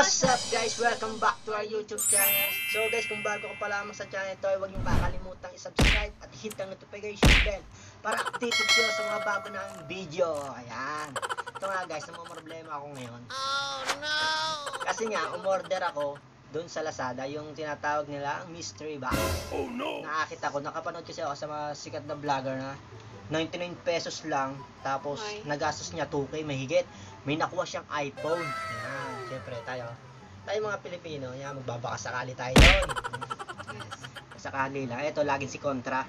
What's up guys? Welcome back to our YouTube channel. So guys, kung bago ka pa lamang sa channel ito, huwag niyong kakalimutan i-subscribe at hit ang notification bell para updated kayo sa mga bago ng video. Ayan. Ito nga guys, namumroblema ako ngayon. Oh no! Kasi nga, umorder ako doon sa Lazada, yung tinatawag nila mystery box. Oh no! Nakakita ko, nakapanood kasi ako sa mga sikat na vlogger na 99 pesos lang, tapos nagastos niya 2K mahigit. May nakuha siyang iPhone. Ayan. Siyempre, tayo mga Pilipino, yan, magbabakasakali tayo doon. Yes. Sakali lang. Ito, laging si Contra.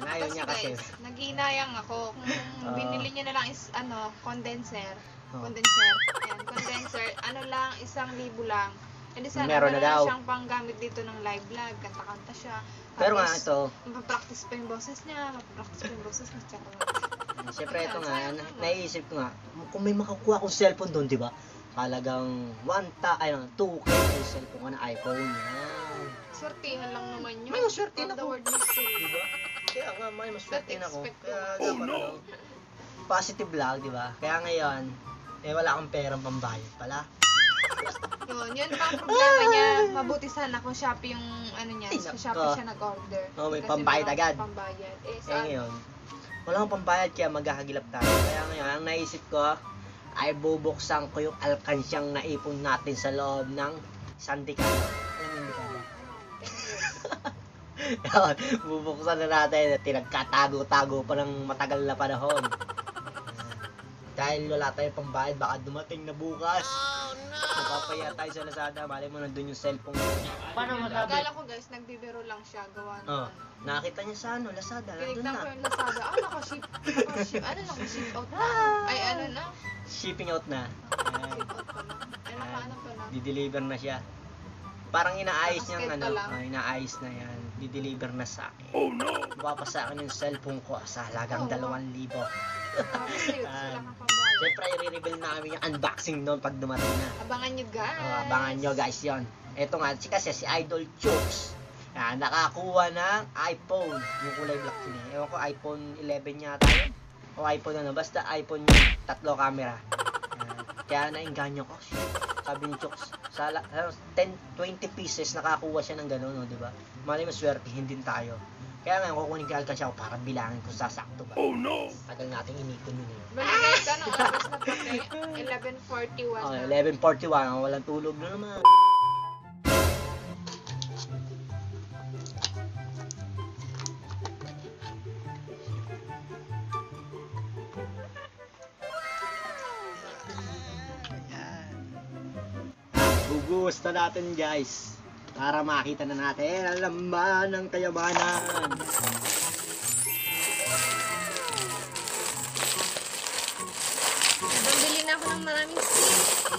Nanayon niya kasi. Naghihinayang ako. Kung binili niya na lang is, ano, condenser. Oh. Condenser. Ayan, condenser. Ano lang, 1,000 lang. Hindi sana meron na daw siyang panggamit dito ng live vlog. Kanta-kanta siya. Tapos, pero nga ito, mapapractice pa yung boses niya. Mapapractice pa yung boses niya. Siyempre, ito nga. Naisip ko nga, kung may makakuha akong cellphone doon, di ba? Halagang 2K cellphone ko na iPhone. Swertihan lang naman yun. May maswertihan ako. Diba? Kaya nga, may maswertihan ako. Kaya dapat lang. Positive vlog, diba? Kaya ngayon, eh wala akong perang pambayad pala. Yun, yun pa ang problema niya. Mabuti sana kung Shopee yung ano niya. Kung Shopee siya nag-order. Oo, may pambayad agad. Eh, kaya ngayon, wala akong pambayad kaya maghahagilap tayo. Kaya ngayon, ang naisip ko, ay bubuksan ko yung alkansyang naipon natin sa loob ng sandikala. Alam mo, hindi ka ba? Yun, bubuksan na natin. Tinagkatago-tago pa ng matagal na panahon. Dahil wala tayong pambayad, baka dumating na bukas. Oh, no! Nakapaya tayo sa Lazada. Mali mo, nandun yung cellphone ko. Paano masabi? Akala ko guys, nagbibiro lang siya. Gawa na. Oh, nakita niya sa ano, Lazada. Nandun na. Pinignan ko yung Lazada. Ah, naka-ship. Ano, naka-ship out na. Ay, ano na? Shipping out na. Di-deliver na siya. Parang inaayos niya ano, inaayos na yan. Di-deliver na sa akin. Oh no! Baba sa akin yung cellphone ko sa halagang 2,000. Siyempre, i-reveal namin yung unboxing noon pag dumating na. Abangan nyo guys. Oh, abangan nyo guys yon. Ito nga, kasi si Idol Chokes. Nakakuha ng iPhone. Yung kulay black yun. Ewan ko, iPhone 11 yata yun. O iPhone ano, basta iPhone niya, 3 camera. Kaya nainganyo ko. Sabi ni Chokes, 20 pieces nakakuha siya ng gano'n, no, diba? Mali maswertihin din tayo. Kaya ngayon, kukunin ka alkansya ko para bilangin kung sasakto ba. Oh no! Tagal natin inikon yun. Bala guys, anong oras na pa kayo? 11:41. Okay, 11:41. Oh, walang tulog na naman. Guguhos na natin guys para makita na natin ang laman ng kayamanan. Nabili na ako ng maraming sweets.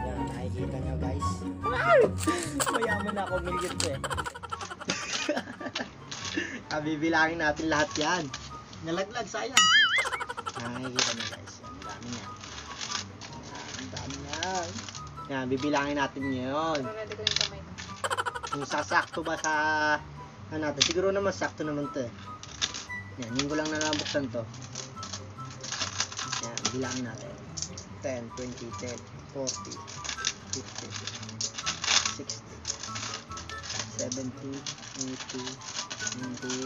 Yan, nakikita nyo guys. Mayaman ako, million eh. Kabibilangin natin lahat yan. Nalaglag, sayang. Nakikita nyo guys. Yan, bibilangin natin yun. Kung sasakto ba sa ano natin, siguro naman sakto naman to eh. Yan, yun ko lang nalabuksan to. Yan, bilangin natin 10, 20, 10, 40 50, 60 70, 80 90,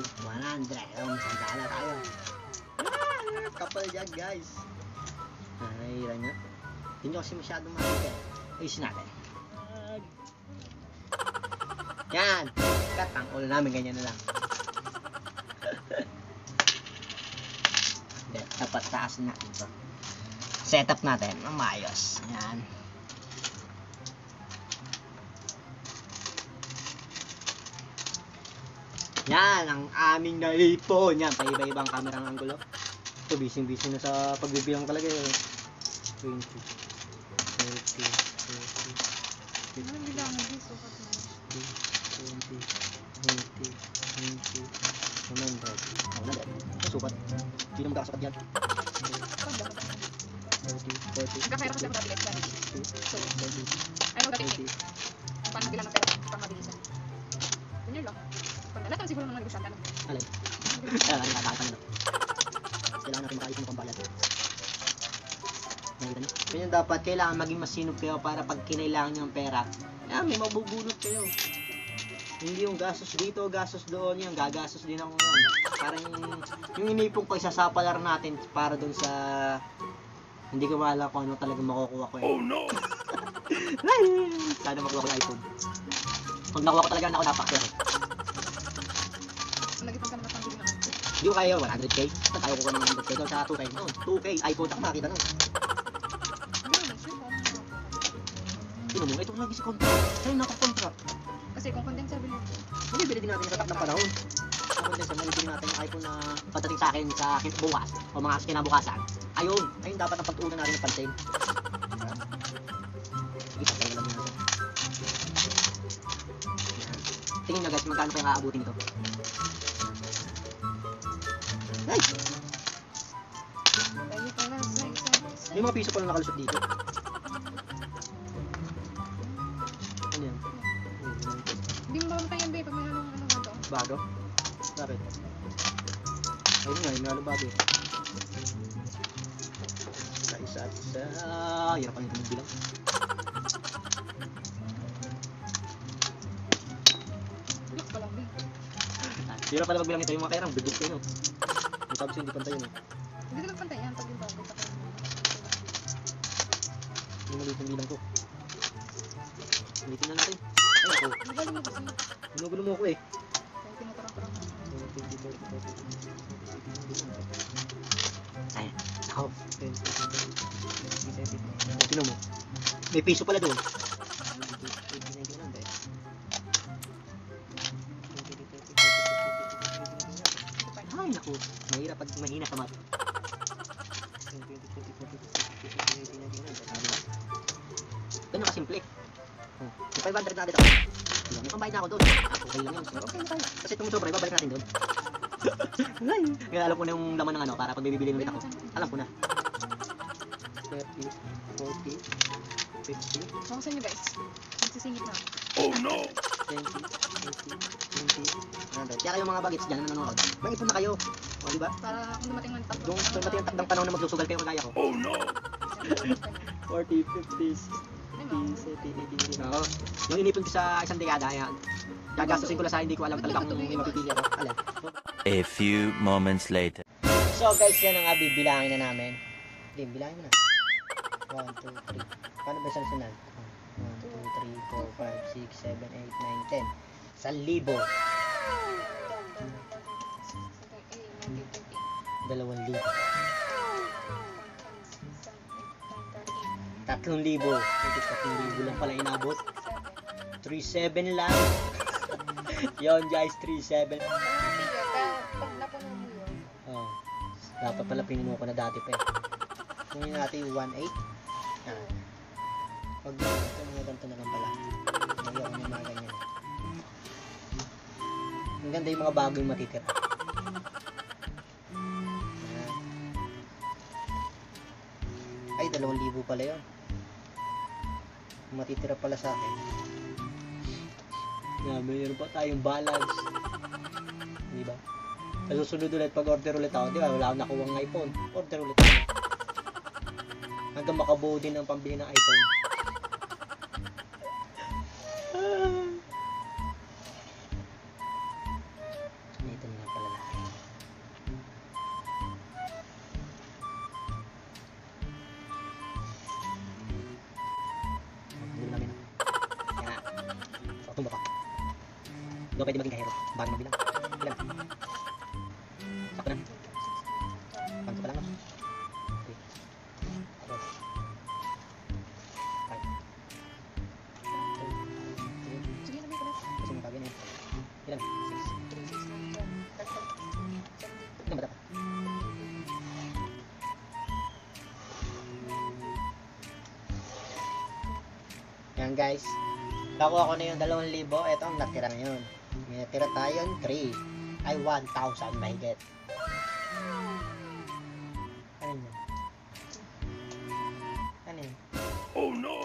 100. Yung sandala tayo. Kapal dyan guys. Nakahira nyo. Hindi nyo kasi masyadong makita eh. Ayusin natin. Yan! Cut ang ulo namin. Ganyan na lang. Dapat taasin natin ito. Set up natin. Mamayos. Yan. Yan! Ang aming naipon. Yan. Paiba-ibang kamerang anggulo. Ito, busy-busy na sa pagbibilang talaga eh. 20. Anong bilang mo din? Sukat mo. 20, 20, 20, 100. Ako na din. Sukat. Hindi naman kakasapat yan. 40, 40. Nagkakaya ko sila magkabilis ka. So, ayun magkabilis. Paano bilang magkabilis? Paano mabilisan? Ganyan lang. Lahat naman siguro naman nag-usap. Alay. Kailangan natin makaayos ng pambayad. Kaya dapat kailangan maging masinop kayo para pag kinailangan nyo ng pera, may mabubunot kayo. Hindi yung gastos dito, gastos doon, yung gagastos din ako ngayon. Parang yung inipong pagsasapalar natin para doon sa hindi ko maala kung ano talaga makukuha ko. Oh no! Sana makuha ko ng iPhone. Pag nakuha ko talaga, ako napakir. Hindi ko kaya 100k. Ayaw ko ng 100k doon sa 2k. No, 2k, iPhone ako makakita nun. Sino mo? Ito ko lagi si contract. Sa'yo nakakontract. Kasi kung condenser bilhin ko. Hindi, bilhin din natin sa takdang panahon. Kung condenser, bilhin natin yung iPhone na patating sa akin bukas o mga kinabukasan. Ayun dapat ang pag-uuna natin ng pansin. Sige, pagkain lang natin. Tingin na guys, magkano pa yung aabutin ito. May mga piso pa na nakalusot dito. Ano yan? Hindi mo mamatay yan, babe, pag may halong ano nga to. Bago? Bakit? Ayun nga, may halong bago. Isa-isa. Yan pa yung tumibilang. Look pa lang, babe. Sira pala magbilang ito yung mga kairang, bigod kayo. Ang sabi siya, hindi pantay yun eh. Hindi ka nagpantay yan, pag yung bago. Yung maliit ang bilang ko. Ulitin na natin. Binugulo mo ako eh. Ayan, ako. Tino mo. May piso pala doon. Ay, naku. Mahirap pag mahina ka mat. Ganun kasimple. May 500 na agad ako. May pambayad na ako doon. Okay lang yun. Okay na tayo. Kasi itong sobra, ibabalik natin doon. Kaya alam ko na yung laman ng ano para pag bibili ulit ako. Alam ko na. 30, 40, 50. Makasin nyo guys. Magsisingit na. Oh no! 20, 20, 20. Kaya kayo mga bagets dyan na nanonood. Mag-ipon na kayo. O diba? Para kung dumating ng takdang. Kung dumating ng takdang panahon na magsusugal kayo kagaya ko. Oh no! 40, 50, 60. Oo. Yung inipon ko sa isang dekada, ayan. Gagastusin ko lang sa hindi ko alam talaga kung may mapipili ako. Alam. A few moments later. So guys, yan ang bibilangin na namin. Hindi, bilangin mo na. 1, 2, 3. Paano ba isang sunan? 1, 2, 3, 4, 5, 6, 7, 8, 9, 10. 1,000. 2,000. 3,000. 3,000 lang pala inabot. 3,700 lang. Yon guys, 3,700. Pag napuno mo yun. Oh. Dapat pala pinuno ko na dati pa eh. Kunin natin 1,800. Pag ganito na lang pala. Ayun, may mga ganyan. Ang ganda yung mga bago yung matitira. Ay, 2,000 pala yun. Matitira pala sa akin. Mayroon pa tayong balance. Di ba? Susunod ulit pag order ulit ako, di ba? Wala akong nakuha ng iPhone. Order ulit ako. Hanggang makabuo din ang pambili ng iPhone. Ito na lang pala natin. Doon pwede maging kahero, bago magbilang. Ilan? Sakto na. Panto pa lang, no? 3, 4, 5. Sige, nabay ka na. Kasi yung bagay na yun. Ilan? 6. Ilan ba dapat? Yan guys. Nakuha ko na yung 2,000. Ito ang natira na yun. Tira tayong 3 ay 1,000 mahigit. Ano yun? Ano yun? Oh no!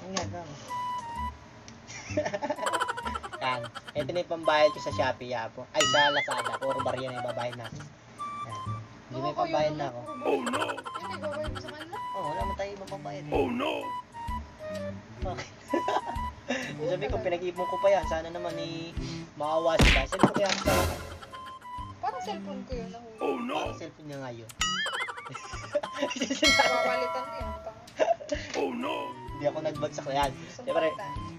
Ang gagawin. Yan. Ito na yung pambayad ko sa Shopee. Ay, sa Lazada. Puro bariyan na yung babayad natin. Yan. Hindi may pambayad na ako. Oh no! Yung nag-overwhelm sa kanila? Oo, oh, wala mo tayo ibang papaya. Oh no! Bakit? Sabi ko, pinag-ibon ko pa yan. Sana naman eh, makawa sila. Sabi ko kaya sa... Parang cellphone ko yun. Oh no! Parang cellphone niya nga yun. Mapapalitan ko yun. Oh no! Hindi ako nagbagsak na yan. Siyempre,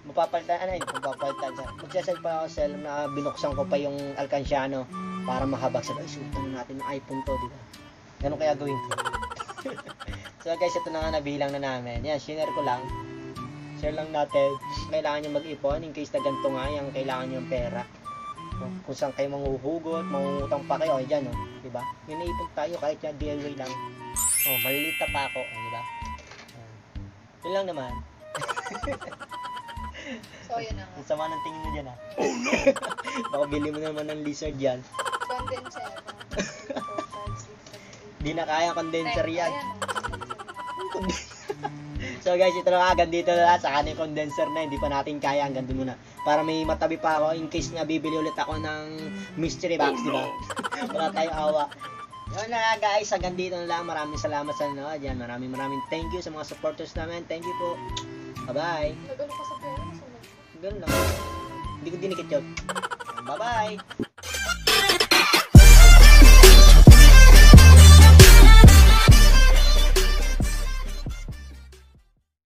mapapalitan. Ano yun? Mapapalitan. Magsasal pa ako sa na binuksan ko pa yung Alcansiano para mahabagsak. Ay, sutan natin ng iPhone to, di ba? Ganun kaya gawin ko. So guys, ito na nga nabilang na namin. Yan, share ko lang. Share lang natin. Kailangan nyo mag-ipon in case na ganito nga yung kailangan nyo yung pera. Kung saan kayo manghuhugot, mangungutang pa kayo. Ayan, oh, diba? Iniipon tayo kahit yan DIY lang. Oh, malilita pa ako. Oh, diba? Yun lang naman. So, yun na nga. Sama ng tingin mo dyan, ha? Oh, no! Baka bili mo naman ng lizard yan. Condenser. Di na kaya condenser yan. So guys, ito na agad dito na lang sa kanin condenser na hindi pa natin kaya hanggang doon muna. Para may matabi pa ako in case na bibili ulit ako ng mystery box, di ba? Wala tayong awa. Yun na guys, hanggang dito na lang. Maraming salamat sa nanood. Yan, maraming thank you sa mga supporters namin. Thank you po. Bye-bye. Nagano pa sa pera? Ganun lang. Hindi ko dinikit yun. Bye-bye.